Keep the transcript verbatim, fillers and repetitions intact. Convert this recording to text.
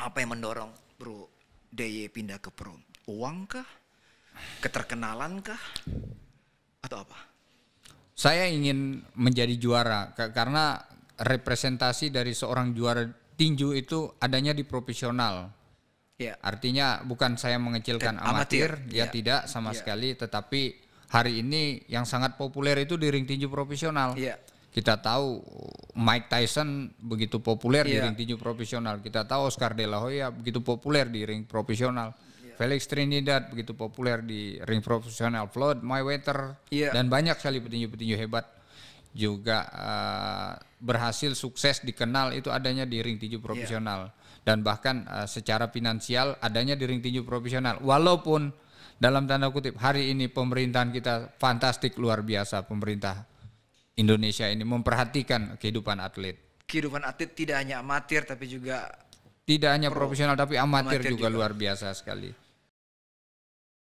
Apa yang mendorong bro D Y pindah ke pro? Uang kah? Keterkenalan kah? Atau apa? Saya ingin menjadi juara karena representasi dari seorang juara tinju itu adanya di profesional. Ya. Artinya bukan saya mengecilkan amatir, amatir ya, ya tidak sama ya. sekali. Tetapi hari ini yang sangat populer itu di ring tinju profesional. Ya. Kita tahu Mike Tyson begitu populer ya. di ring tinju profesional. Kita tahu Oscar De La Hoya begitu populer di ring profesional. Ya. Felix Trinidad begitu populer di ring profesional. Floyd Mayweather ya. dan banyak sekali petinju-petinju hebat juga uh, berhasil sukses dikenal itu adanya di ring tinju profesional. Ya. Dan bahkan uh, secara finansial adanya di ring tinju profesional. Walaupun dalam tanda kutip hari ini pemerintahan kita fantastik, luar biasa. Pemerintah Indonesia ini memperhatikan kehidupan atlet. Kehidupan atlet tidak hanya amatir tapi juga... Tidak hanya pro, profesional tapi amatir, amatir juga, juga luar biasa sekali.